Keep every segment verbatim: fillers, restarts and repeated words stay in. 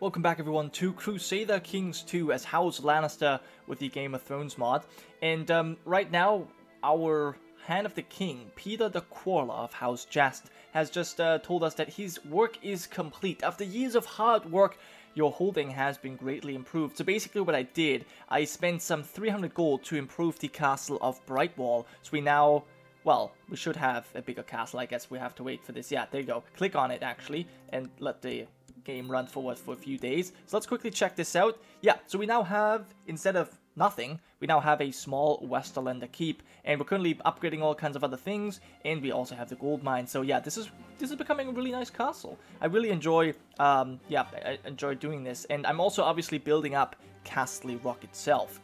Welcome back everyone to Crusader Kings two as House Lannister with the Game of Thrones mod. And um, right now our Hand of the King, Peter the Quarla of House Jast, has just uh, told us that his work is complete. After years of hard work, your holding has been greatly improved. So basically what I did, I spent some three hundred gold to improve the castle of Brightwall. So we now, well, we should have a bigger castle. I guess we have to wait for this. Yeah, there you go. Click on it actually and let the game run forward for a few days. So let's quickly check this out. Yeah, so we now have, instead of nothing, we now have a small Westerlander keep, and we're currently upgrading all kinds of other things, and we also have the gold mine. So yeah, this is this is becoming a really nice castle. I really enjoy um yeah I enjoy doing this, and I'm also obviously building up Casterly Rock itself.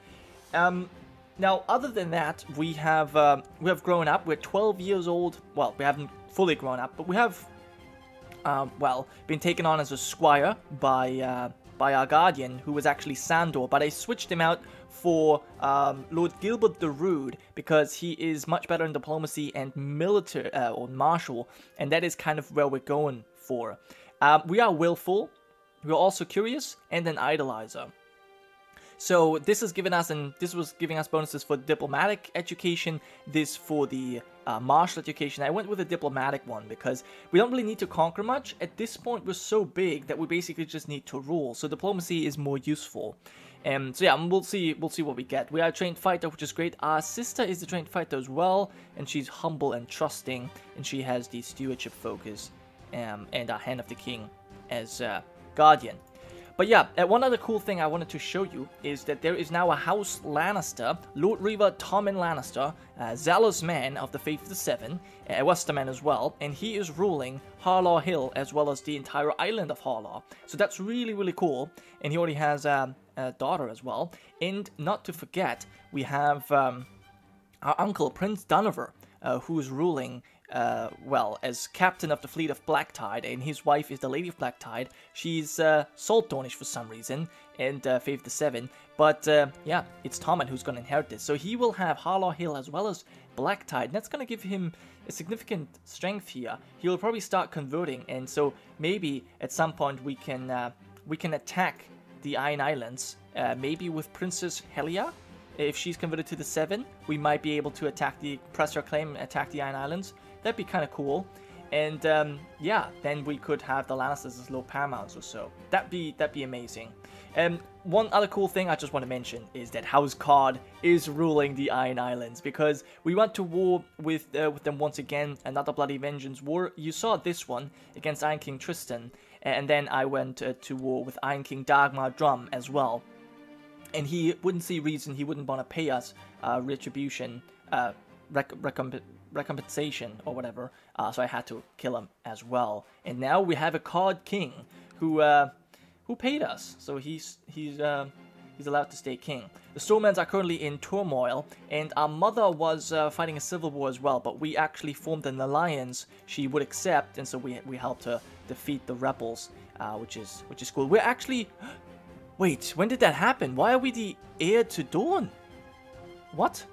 Um now, other than that, we have um, we have grown up. We're twelve years old. Well, we haven't fully grown up, but we have Um, well, been taken on as a squire by uh, by our guardian, who was actually Sandor, but I switched him out for um, Lord Gilbert the Rude because he is much better in diplomacy and military uh, or martial, and that is kind of where we're going for. Um, we are willful, we're also curious, and an idolizer. So this has given us, and this was giving us bonuses for diplomatic education, this for the uh, martial education. I went with a diplomatic one because we don't really need to conquer much. At this point, we're so big that we basically just need to rule. So diplomacy is more useful. And um, so yeah, we'll see, we'll see what we get. We are a trained fighter, which is great. Our sister is a trained fighter as well, and she's humble and trusting, and she has the stewardship focus um, and our Hand of the King as uh, guardian. But yeah, one other cool thing I wanted to show you is that there is now a House Lannister, Lord Reaver Tommen Lannister, a zealous man of the Faith of the Seven, a Westerman as well, and he is ruling Harlaw Hill as well as the entire island of Harlaw. So that's really, really cool, and he already has um, a daughter as well. And not to forget, we have um, our uncle, Prince Dunivar, uh, who is ruling Uh, well, as captain of the fleet of Black Tide, and his wife is the Lady of Black Tide. She's uh, Salt Dornish for some reason, and uh, Faith of the Seven. But uh, yeah, it's Tommen who's going to inherit this. So he will have Harlaw Hill as well as Black Tide, and that's going to give him a significant strength here. He'll probably start converting, and so maybe at some point we can uh, we can attack the Iron Islands, uh, maybe with Princess Helia. If she's converted to the Seven, we might be able to attack the press her claim, attack the Iron Islands. That'd be kind of cool. And um, yeah, then we could have the Lannisters as little paramount or so. That'd be that'd be amazing. And um, one other cool thing I just want to mention is that House Card is ruling the Iron Islands because we went to war with uh, with them once again. Another bloody vengeance war. You saw this one against Iron King Tristan, and then I went uh, to war with Iron King Dagmar Drum as well. And he wouldn't see reason he wouldn't want to pay us uh, retribution, uh, rec recomp recompensation or whatever. Uh, so I had to kill him as well. And now we have a Card King who uh, who paid us. So he's he's uh, he's allowed to stay king. The Stormlands are currently in turmoil, and our mother was uh, fighting a civil war as well. But we actually formed an alliance she would accept, and so we we helped her defeat the rebels, uh, which is which is cool. We're actually. Wait, when did that happen? Why are we the heir to Dorne? What?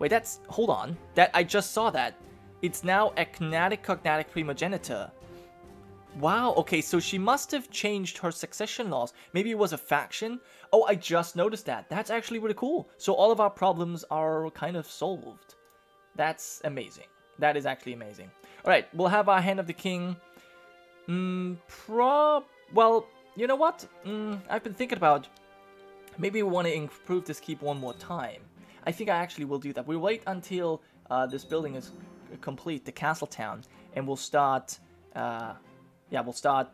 Wait, that's... Hold on. That I just saw that. It's now Echnatic Cognatic Primogenitor. Wow, okay, so she must have changed her succession laws. Maybe it was a faction? Oh, I just noticed that. That's actually really cool. So all of our problems are kind of solved. That's amazing. That is actually amazing. Alright, we'll have our Hand of the King. Mm, prob... Well... You know what? Mm, I've been thinking about maybe we want to improve this keep one more time. I think I actually will do that. We'll wait until uh, this building is complete, the castle town, and we'll start. Uh, yeah, we'll start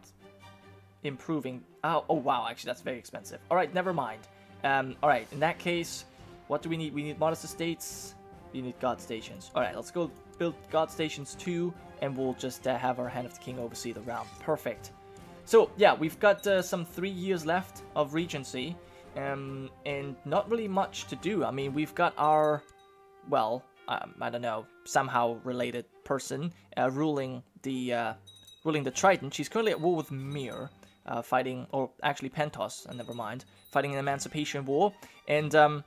improving. Oh, oh wow! Actually, that's very expensive. All right, never mind. Um, all right, in that case, what do we need? We need modest estates. We need guard stations. All right, let's go build guard stations too, and we'll just uh, have our Hand of the King oversee the realm. Perfect. So, yeah, we've got uh, some three years left of Regency, um, and not really much to do. I mean, we've got our, well, um, I don't know, somehow related person uh, ruling the uh, ruling the Triton. She's currently at war with Mir, uh, fighting, or actually Pentos, uh, never mind, fighting an Emancipation War. And, um,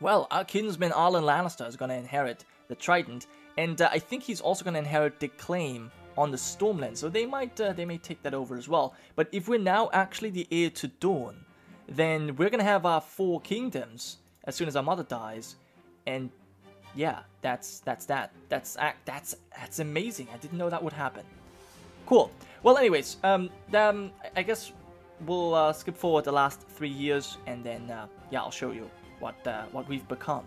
well, our kinsman Arlen Lannister is going to inherit the Trident, and uh, I think he's also going to inherit the claim on the Stormlands, so they might uh, they may take that over as well. But if we're now actually the heir to Dorne, then we're gonna have our four kingdoms as soon as our mother dies, and yeah, that's that's that. That's that's that's amazing. I didn't know that would happen. Cool. Well, anyways, um, um I guess we'll uh, skip forward the last three years, and then uh, yeah, I'll show you what uh, what we've become.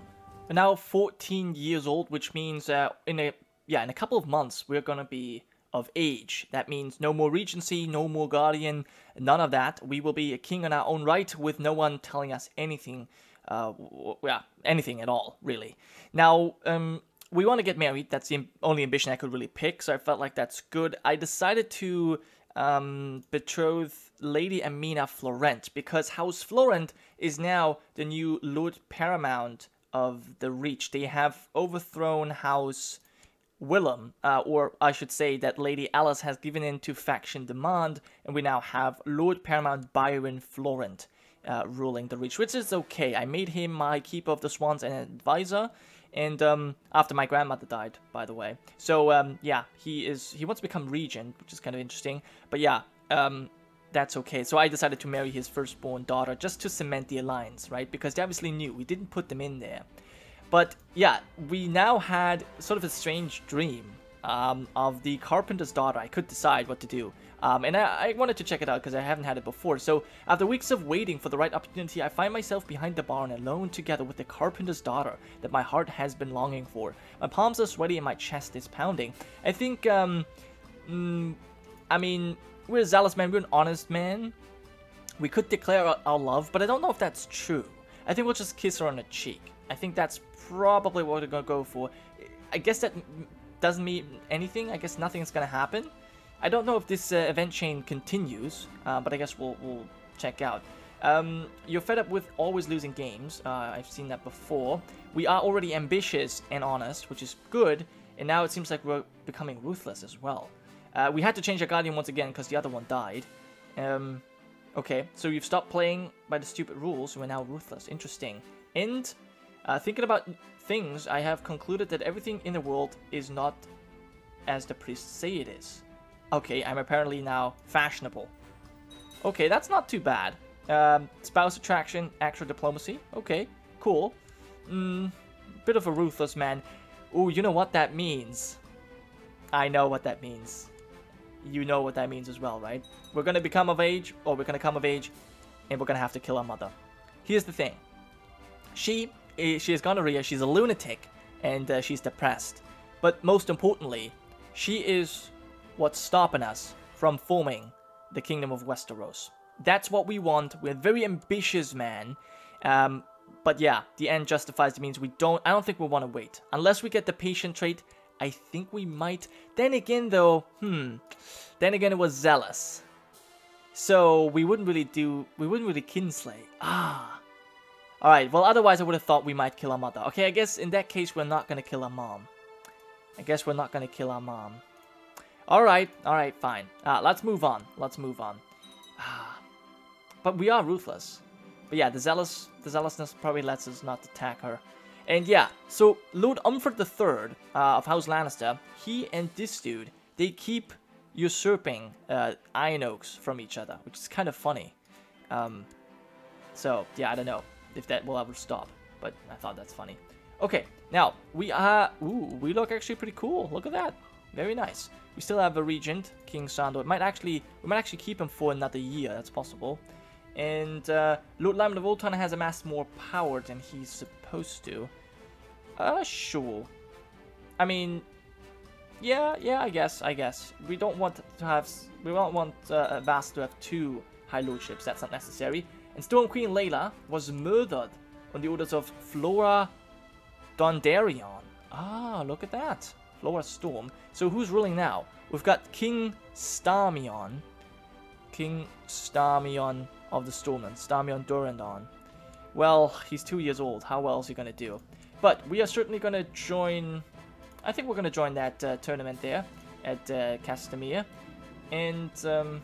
We're now fourteen years old, which means uh, in a yeah in a couple of months we're gonna be of age. That means no more regency, no more guardian, none of that. We will be a king on our own right, with no one telling us anything. Uh, yeah, anything at all, really. Now, um, we want to get married. That's the only ambition I could really pick, so I felt like that's good. I decided to um, betroth Lady Amina Florent, because House Florent is now the new Lord Paramount of the Reach. They have overthrown House Willem, uh, or I should say that Lady Alice has given in to faction demand, and we now have Lord Paramount Byron Florent. Uh, ruling the Reach, which is okay. I made him my Keeper of the Swans and advisor, and um, after my grandmother died, by the way. So um, yeah, he is he wants to become regent, which is kind of interesting. But yeah, um, that's okay. So I decided to marry his firstborn daughter just to cement the alliance, right? Because they obviously knew we didn't put them in there. But yeah, we now had sort of a strange dream um, of the carpenter's daughter. I could decide what to do. Um, and I, I wanted to check it out because I haven't had it before. So after weeks of waiting for the right opportunity, I find myself behind the barn alone, together with the carpenter's daughter that my heart has been longing for. My palms are sweaty and my chest is pounding. I think, um, mm, I mean, we're a zealous man, we're an honest man. We could declare our, our love, but I don't know if that's true. I think we'll just kiss her on the cheek. I think that's probably what we're gonna go for. I guess that doesn't mean anything. I guess nothing's gonna happen. I don't know if this uh, event chain continues, uh, but I guess we'll, we'll check out. Um, you're fed up with always losing games. Uh, I've seen that before. We are already ambitious and honest, which is good. And now it seems like we're becoming ruthless as well. Uh, we had to change our guardian once again because the other one died. Um, okay, so you've stopped playing by the stupid rules. We're now ruthless. Interesting. And uh, thinking about things, I have concluded that everything in the world is not as the priests say it is. Okay, I'm apparently now fashionable. Okay, that's not too bad. Um, spouse attraction, actual diplomacy. Okay, cool. Mm, bit of a ruthless man. Ooh, you know what that means. I know what that means. You know what that means as well, right? We're gonna become of age, or we're gonna come of age, and we're gonna have to kill our mother. Here's the thing. She is, she is gonorrhea, she's a lunatic, and uh, she's depressed. But most importantly, she is what's stopping us from forming the Kingdom of Westeros. That's what we want. We're very ambitious, man. Um, but yeah, the end justifies the means. We don't, I don't think we want to wait. Unless we get the patient trait, I think we might. Then again, though, hmm. Then again, it was zealous. So we wouldn't really do, we wouldn't really kinslay. Ah. Alright, well, otherwise I would have thought we might kill our mother. Okay, I guess in that case, we're not going to kill our mom. I guess we're not going to kill our mom. Alright, alright, fine. Uh, let's move on, let's move on. But we are ruthless. But yeah, the zealous, the zealousness probably lets us not attack her. And yeah, so Lord Umford the third uh, of House Lannister, he and this dude, they keep usurping uh, Iron Oaks from each other, which is kind of funny. Um, so, yeah, I don't know if that will ever stop, but I thought that's funny. Okay, now, we are... Ooh, we look actually pretty cool, look at that. Very nice. We still have a regent, King Sandor. It might actually, we might actually keep him for another year. That's possible. And uh, Lord Lyman of Old Town has amassed more power than he's supposed to. Uh, sure. I mean, yeah, yeah. I guess, I guess. We don't want to have, we don't want uh, Vass to have two high lordships. That's not necessary. And Storm Queen Layla was murdered on the orders of Flora Dondarion. Ah, look at that. Flora Storm. So who's ruling now? We've got King Starmion. King Starmion of the Stormlands. Starmion Durandon. Well, he's two years old. How well is he going to do? But we are certainly going to join... I think we're going to join that uh, tournament there at uh, Castamere. And um,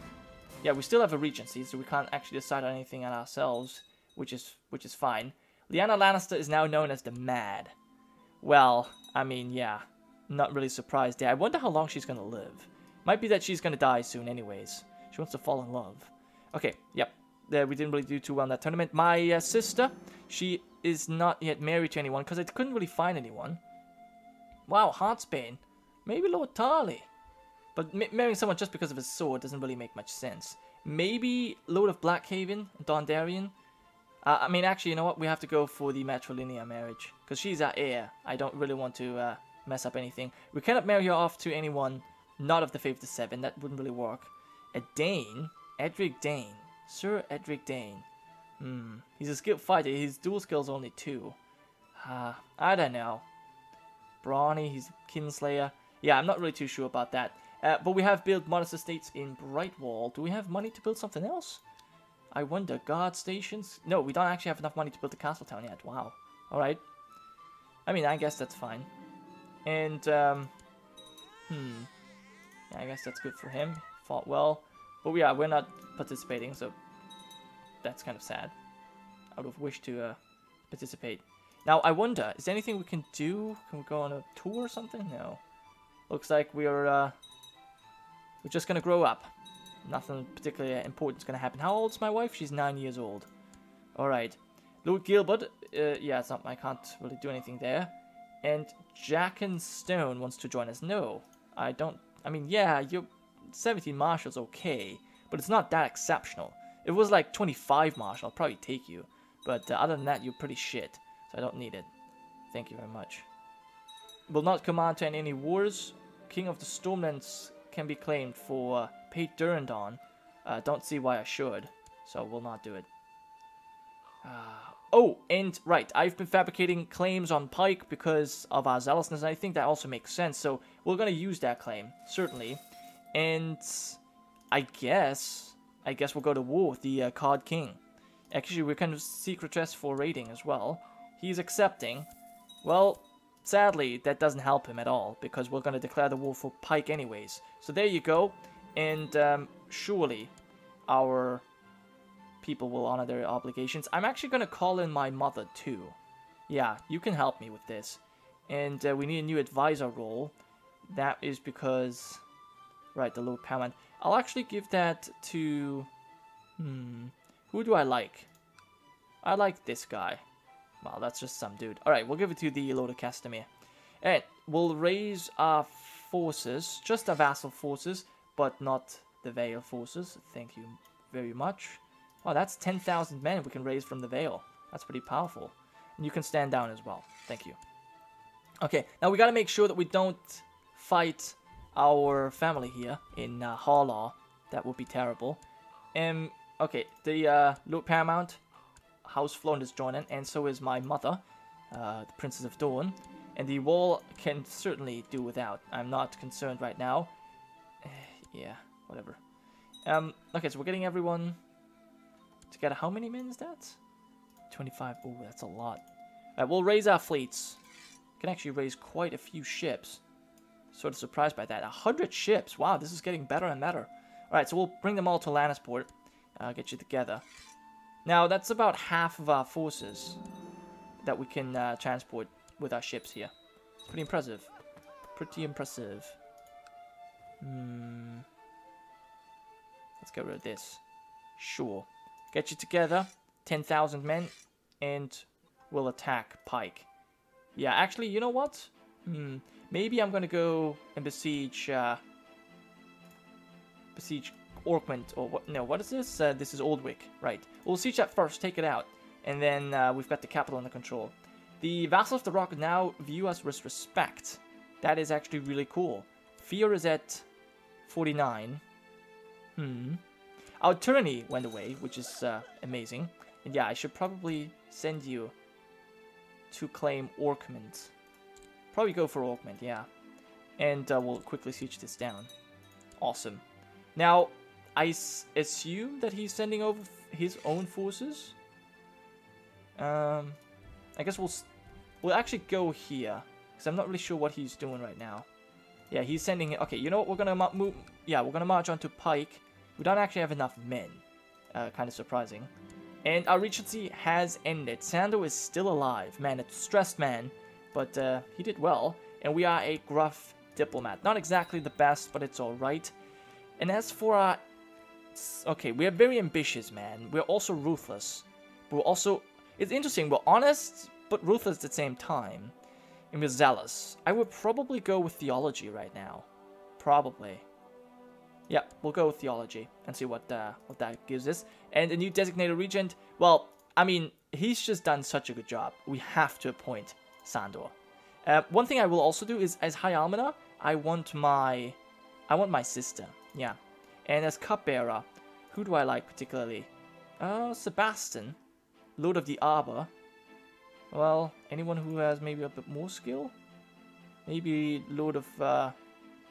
yeah, we still have a regency, so we can't actually decide on anything on ourselves, which is, which is fine. Lyanna Lannister is now known as the Mad. Well, I mean, yeah. Not really surprised there. I wonder how long she's going to live. Might be that she's going to die soon anyways. She wants to fall in love. Okay, yep. Uh, we didn't really do too well in that tournament. My uh, sister, she is not yet married to anyone because I couldn't really find anyone. Wow, Heartsbane. Maybe Lord Tarly. But ma marrying someone just because of his sword doesn't really make much sense. Maybe Lord of Blackhaven, Dondarrion. Uh, I mean, actually, you know what? We have to go for the matrilineal marriage because she's our heir. I don't really want to uh, mess up anything. We cannot marry her off to anyone not of the Faith of the Seven. That wouldn't really work. A Dane? Edric Dane. Sir Edric Dane. Hmm. He's a skilled fighter. His dual skill's only two. Uh, I don't know. Brawny. He's Kinslayer. Yeah, I'm not really too sure about that. Uh, but we have built modest estates in Brightwall. Do we have money to build something else? I wonder. Guard stations? No, we don't actually have enough money to build the castle town yet. Wow. Alright. I mean, I guess that's fine. And, um... Hmm. Yeah, I guess that's good for him. Fought well. But yeah, we're not participating, so that's kind of sad. I would have wished to uh, participate. Now, I wonder, is there anything we can do? Can we go on a tour or something? No. Looks like we are... Uh, we're just going to grow up. Nothing particularly important is going to happen. How old is my wife? She's nine years old. Alright. Lord Gilbert. Uh, yeah, it's not, I can't really do anything there. And Jacken Stone wants to join us. No, I don't... I mean, yeah, you're... seventeen Marshal's okay, but it's not that exceptional. If it was like twenty-five Marshal, I'll probably take you. But uh, other than that, you're pretty shit. So I don't need it. Thank you very much. Will not command to end any wars. King of the Stormlands can be claimed for uh, Pate Durandon. Uh, don't see why I should, so we'll not do it. Uh, oh, and right, I've been fabricating claims on Pike because of our zealousness, and I think that also makes sense. So we're going to use that claim, certainly. And I guess, I guess we'll go to war with the uh, Card King. Actually, we're kind of seek redress for raiding as well. He's accepting. Well, sadly, that doesn't help him at all, because we're going to declare the war for Pike anyways. So there you go. And um, surely our people will honor their obligations. I'm actually going to call in my mother too. Yeah, you can help me with this. And uh, we need a new advisor role. That is because... Right, the Lord Paramount. I'll actually give that to... Hmm... Who do I like? I like this guy. Wow, that's just some dude. Alright, we'll give it to the Lord of Castamere. And we'll raise our forces. Just our vassal forces, but not the Vale forces. Thank you very much. Wow, that's ten thousand men we can raise from the Vale. That's pretty powerful. And you can stand down as well. Thank you. Okay, now we gotta make sure that we don't fight... our family here in uh, Harlaw. That would be terrible. Um, okay, the uh, Lord Paramount, House Florent is joining, and so is my mother, uh, the Princess of Dorne. And the wall can certainly do without. I'm not concerned right now. Uh, yeah, whatever. Um, okay, so we're getting everyone together. How many men is that? twenty-five. Oh, that's a lot. All right, we'll raise our fleets. We can actually raise quite a few ships. Sort of surprised by that. A hundred ships. Wow, this is getting better and better. Alright, so we'll bring them all to Lannisport. Uh, get you together. Now, that's about half of our forces that we can uh, transport with our ships here. It's pretty impressive. Pretty impressive. Hmm. Let's get rid of this. Sure. Get you together. ten thousand men. And we'll attack Pike. Yeah, actually, you know what? Hmm. Maybe I'm going to go and besiege, uh, besiege Orkmont, or what, no, what is this? Uh, this is Oldwick, right. We'll siege that first, take it out, and then uh, we've got the capital under control. The Vassal of the Rock now view us with respect. That is actually really cool. Fear is at forty-nine. Hmm. Our tyranny went away, which is uh, amazing. And yeah, I should probably send you to claim Orkmont. Probably go for Orkmont, yeah. And uh, we'll quickly siege this down. Awesome. Now, I s assume that he's sending over his own forces. Um, I guess we'll, we'll actually go here. Because I'm not really sure what he's doing right now. Yeah, he's sending... Okay, you know what? We're going to move... Yeah, we're going to march onto Pike. We don't actually have enough men. Uh, kind of surprising. And our regency has ended. Sandor is still alive. Man, a distressed man. But uh, he did well, and we are a gruff diplomat. Not exactly the best, but it's alright. And as for our... Okay, we are very ambitious, man. We're also ruthless. But we're also... It's interesting, we're honest, but ruthless at the same time. And we're zealous. I would probably go with theology right now. Probably. Yeah, we'll go with theology and see what uh, what that gives us. And the new designated regent, well, I mean, he's just done such a good job. We have to appoint Sandor. Uh, one thing I will also do is, as High Almoner, I want my... I want my sister, yeah. And as Cupbearer, who do I like particularly? Uh, Sebastian, Lord of the Arbor. Well, anyone who has maybe a bit more skill? Maybe Lord of... Uh,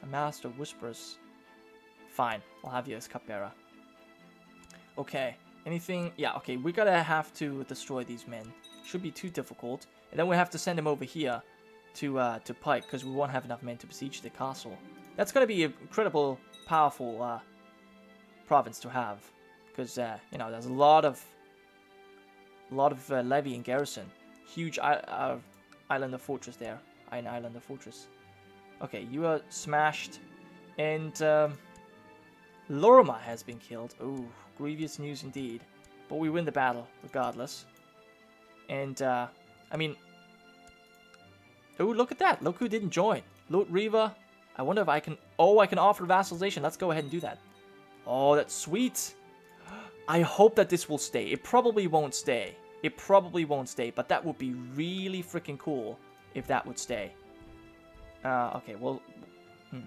a Master of Whisperers. Fine, I'll have you as Cupbearer. Okay, anything... Yeah, okay, we gotta have to destroy these men. Should be too difficult. And then we have to send them over here to uh, to Pike, because we won't have enough men to besiege the castle. That's gonna be an incredible, powerful uh, province to have. Because, uh, you know, there's a lot of... A lot of uh, levy and garrison. Huge I uh, Islander fortress there. Iron Islander fortress. Okay, you are smashed. And um, Lorima has been killed. Ooh, grievous news indeed. But we win the battle, regardless. And, uh, I mean... Ooh, look at that. Look who didn't join. Lord Reaver. I wonder if I can... Oh, I can offer vassalization. Let's go ahead and do that. Oh, that's sweet. I hope that this will stay. It probably won't stay. It probably won't stay. But that would be really freaking cool if that would stay. Uh, okay, well... Hmm.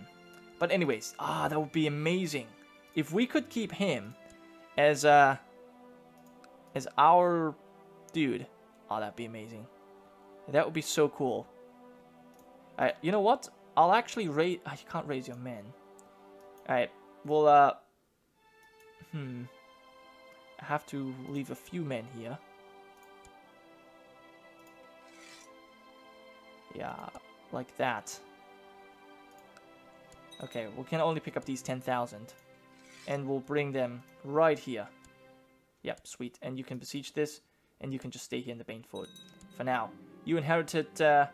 But anyways, ah, that would be amazing. If we could keep him as, uh... as our dude. Oh, that'd be amazing. That would be so cool. Alright, you know what? I'll actually raise... I oh, can't raise your men. Alright, well, uh... Hmm. I have to leave a few men here. Yeah... Like that. Okay, we can only pick up these ten thousand. And we'll bring them right here. Yep, sweet. And you can besiege this. And you can just stay here in the Baneford for now. You inherited uh,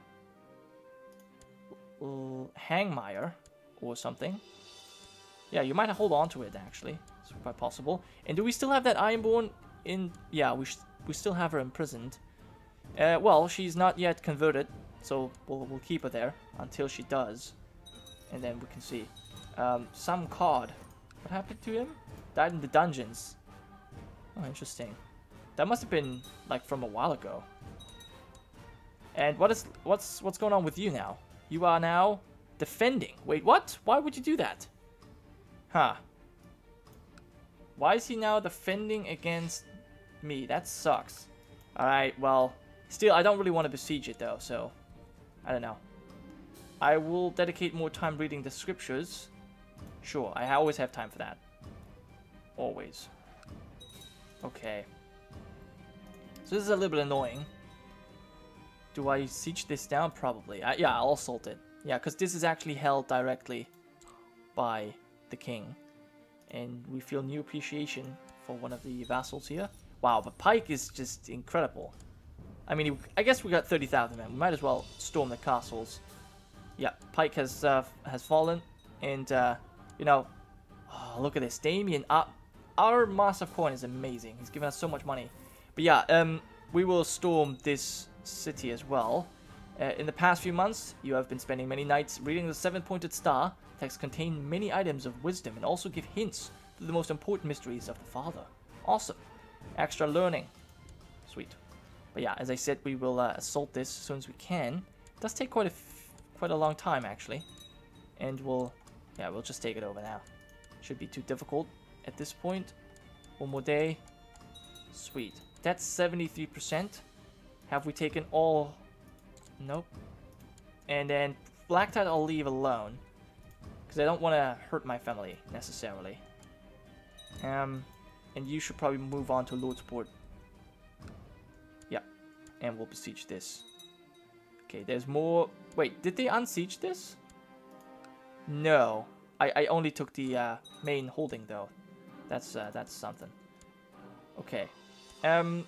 Hangmire or something. Yeah, you might hold on to it, actually. It's quite possible. And do we still have that Ironborn in... Yeah, we, we still have her imprisoned. Uh, well, she's not yet converted. So we'll, we'll keep her there until she does. And then we can see. Um, Sam Card. What happened to him? Died in the dungeons. Oh, interesting. That must have been, like, from a while ago. And what is, what's what's going on with you now? You are now defending. Wait, what? Why would you do that? Huh. Why is he now defending against me? That sucks. Alright, well. Still, I don't really want to besiege it, though, so... I don't know. I will dedicate more time reading the scriptures. Sure, I always have time for that. Always. Okay. So this is a little bit annoying. Do I siege this down? Probably. I, yeah, I'll assault it. Yeah, because this is actually held directly by the king. And we feel new appreciation for one of the vassals here. Wow, but Pike is just incredible. I mean, I guess we got thirty thousand men. We might as well storm the castles. Yeah, Pike has uh, has fallen, and uh, you know, oh, look at this, Damien. Our, our Master of Corn is amazing. He's given us so much money. But yeah, um, we will storm this city as well. Uh, in the past few months, you have been spending many nights reading the Seven-Pointed Star. Texts contain many items of wisdom and also give hints to the most important mysteries of the Father. Awesome, extra learning, sweet. But yeah, as I said, we will uh, assault this as soon as we can. It does take quite a few. Quite a long time, actually. And we'll... Yeah, we'll just take it over now. Should be too difficult at this point. One more day. Sweet. That's seventy-three percent. Have we taken all... Nope. And then Black Tide I'll leave alone. Because I don't want to hurt my family, necessarily. Um, and you should probably move on to Lordsport. Yeah. And we'll besiege this. Okay, there's more... Wait, did they unsiege this? No. I, I only took the uh, main holding, though. That's uh, that's something. Okay. Um.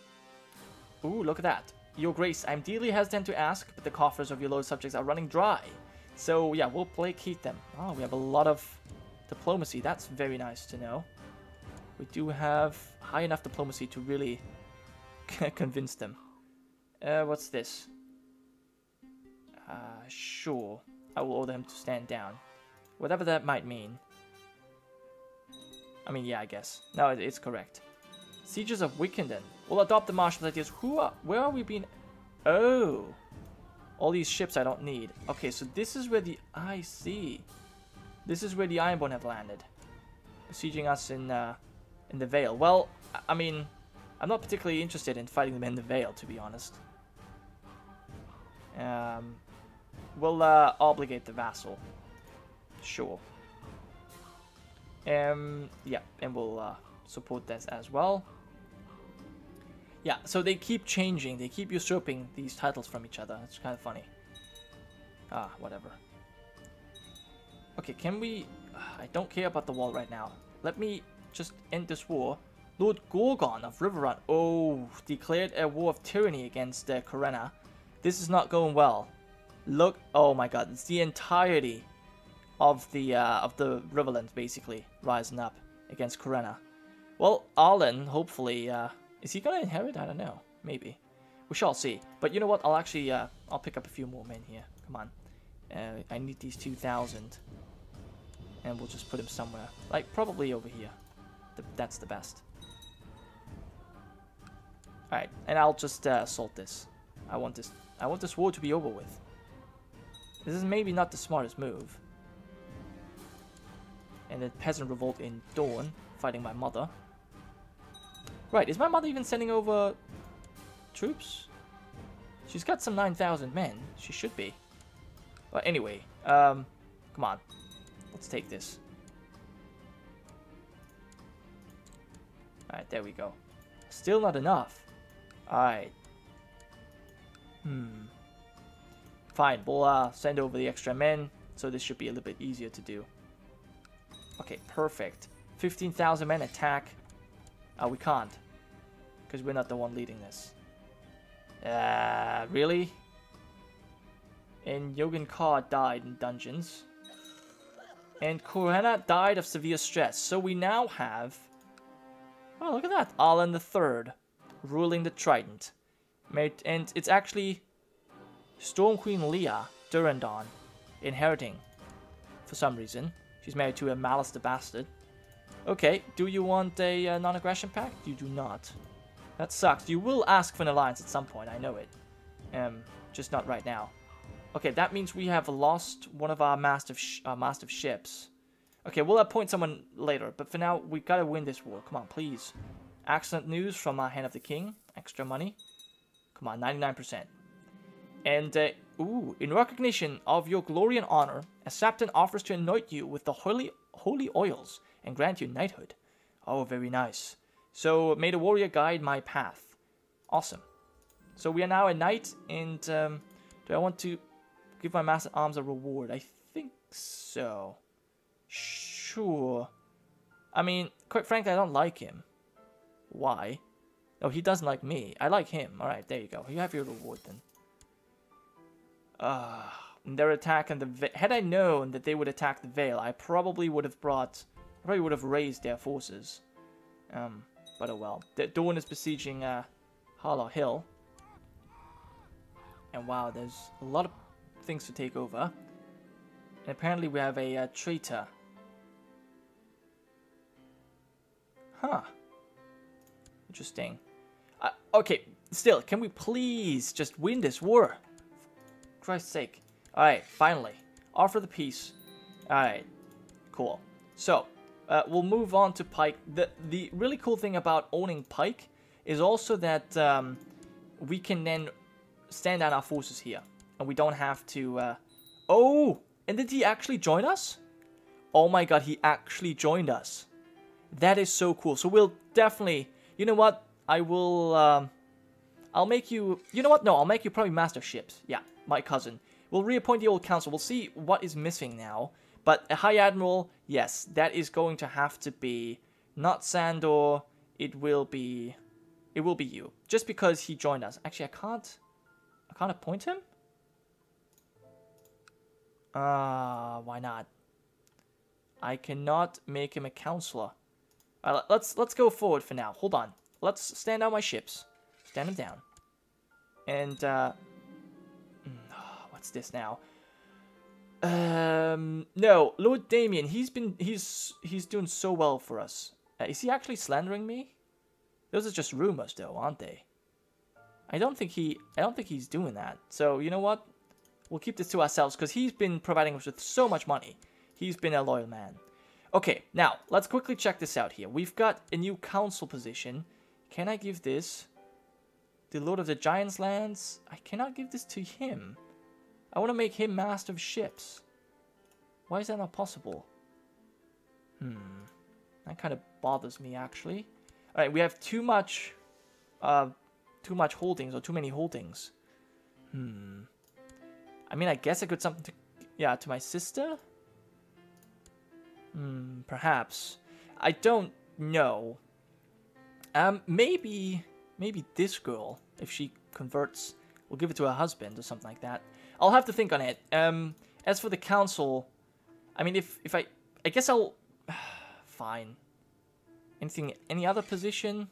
Ooh, look at that. Your Grace, I'm dearly hesitant to ask, but the coffers of your loyal subjects are running dry. So, yeah, we'll placate them. Oh, we have a lot of Diplomacy, that's very nice to know. We do have high enough diplomacy to really convince them. Uh, what's this? Uh, sure. I will order him to stand down. Whatever that might mean. I mean, yeah, I guess. No, it, it's correct. Sieges of Wickenden. We'll adopt the marshal's ideas. Who are... Where are we being... Oh! All these ships I don't need. Okay, so this is where the... I see. This is where the Ironborn have landed. Sieging us in, uh, in the Vale. Well, I mean... I'm not particularly interested in fighting them in the Vale, to be honest. Um, we'll uh, obligate the vassal. Sure. Um, yeah, and we'll uh, support this as well. Yeah, so they keep changing. They keep usurping these titles from each other. It's kind of funny. Ah, whatever. Okay, can we... I don't care about the wall right now. Let me just end this war. Lord Gorgon of Riverrun, oh, declared a war of tyranny against uh, Corenna. This is not going well. Look, oh my god, it's the entirety of the uh, of the Riverlands basically rising up against Corenna. Well, Arlen, hopefully, uh, is he gonna inherit? I don't know, maybe. We shall see. But you know what? I'll actually, uh, I'll pick up a few more men here. Come on, uh, I need these two thousand, and we'll just put them somewhere, like probably over here. The, that's the best. Alright, and I'll just uh, assault this. I want this I want this war to be over with. This is maybe not the smartest move. And then peasant revolt in Dorne, fighting my mother. Right, is my mother even sending over troops? She's got some nine thousand men. She should be. But anyway, um, come on. Let's take this. Alright, there we go. Still not enough. Alright. Hmm. Fine, we'll uh, send over the extra men, so this should be a little bit easier to do. Okay, perfect. fifteen thousand men attack. Uh, we can't, because we're not the one leading this. Uh, really? And Yogan Carr died in dungeons. And Corenna died of severe stress, so we now have... Oh, look at that. Arlen the Third, ruling the Trident. And it's actually Storm Queen Leah Durandon inheriting for some reason. She's married to a Malice the Bastard. Okay, do you want a uh, non-aggression pact? You do not. That sucks. You will ask for an alliance at some point, I know it. Um, just not right now. Okay, that means we have lost one of our master, sh our master ships. Okay, we'll appoint someone later, but for now, we gotta win this war. Come on, please. Excellent news from our Hand of the King. Extra money. Come on, ninety-nine percent. And, uh, ooh, in recognition of your glory and honor, a Sapton offers to anoint you with the holy, holy oils and grant you knighthood. Oh, very nice. So, may the warrior guide my path. Awesome. So, we are now a knight, and um, do I want to give my master arms a reward? I think so. Sure. I mean, quite frankly, I don't like him. Why? Oh, he doesn't like me. I like him. Alright, there you go. You have your reward then. Uh, their attack on the Vale. Had I known that they would attack the Vale, I probably would have brought... I probably would have raised their forces. Um, but oh well. The Dorne is besieging uh, Harlaw Hill. And wow, there's a lot of things to take over. And apparently we have a uh, traitor. Huh. Interesting. Uh, okay, still, can we please just win this war? For Christ's sake. Alright, finally. Offer the peace. Alright, cool. So, uh, we'll move on to Pike. The, the really cool thing about owning Pike is also that um, we can then stand down our forces here. And we don't have to... Uh... Oh! And did he actually join us? Oh my god, he actually joined us. That is so cool. So we'll definitely... You know what? I will... Um, I'll make you... You know what? No, I'll make you probably master ships. Yeah, my cousin. We'll reappoint the old council. We'll see what is missing now. But a High Admiral, yes, that is going to have to be... Not Sandor. It will be... It will be you. Just because he joined us. Actually, I can't... I can't appoint him? Ah, uh, why not? I cannot make him a counselor. All right, let's let's go forward for now. Hold on. Let's stand out my ships. Stand them down. And uh, what's this now? Um, no, Lord Damien. He's been he's he's doing so well for us. Uh, is he actually slandering me? Those are just rumors, though, aren't they? I don't think he I don't think he's doing that. So you know what? We'll keep this to ourselves because he's been providing us with so much money. He's been a loyal man. Okay, now, let's quickly check this out here. We've got a new council position. Can I give this? The Lord of the Giants' Lands? I cannot give this to him. I want to make him master of ships. Why is that not possible? Hmm. That kind of bothers me, actually. Alright, we have too much... Uh, too much holdings, or too many holdings. Hmm. I mean, I guess I could something to... Yeah, to my sister? Hmm, perhaps. I don't know. Um, maybe, maybe this girl, if she converts, will give it to her husband or something like that. I'll have to think on it. Um, as for the council, I mean, if, if I, I guess I'll, fine. Anything, any other position?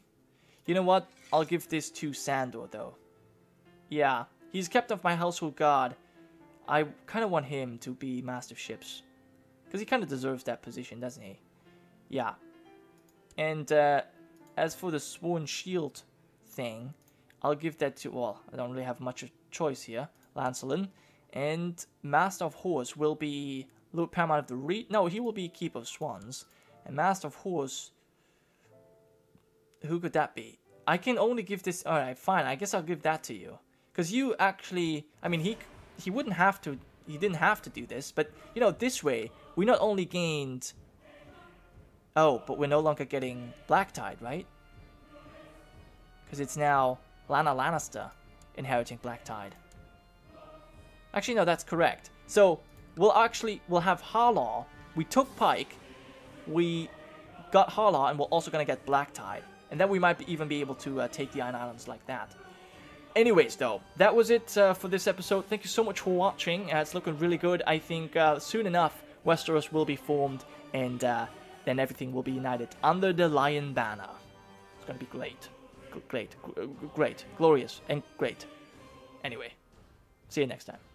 You know what? I'll give this to Sandor, though. Yeah, he's kept off my household guard. I kind of want him to be master of ships. Because he kind of deserves that position, doesn't he? Yeah. And uh, as for the Sworn Shield thing, I'll give that to... Well, I don't really have much of a choice here. Lancelin. And Master of Horse will be... Lord Paramount of the Reach. No, he will be Keeper of Swans. And Master of Horse... Who could that be? I can only give this... Alright, fine. I guess I'll give that to you. Because you actually... I mean, he he wouldn't have to... He didn't have to do this. But, you know, this way... We not only gained... Oh, but we're no longer getting Black Tide, right? Because it's now Lana Lannister inheriting Black Tide. Actually, no, that's correct. So, we'll actually... We'll have Harlaw. We took Pike. We got Harlaw, and we're also going to get Black Tide. And then we might be, even be able to uh, take the Iron Islands like that. Anyways, though, that was it uh, for this episode. Thank you so much for watching. Uh, it's looking really good. I think uh, soon enough... Westeros will be formed, and uh, then everything will be united under the Lion Banner. It's going to be great. G great. G great. Glorious. And great. Anyway, see you next time.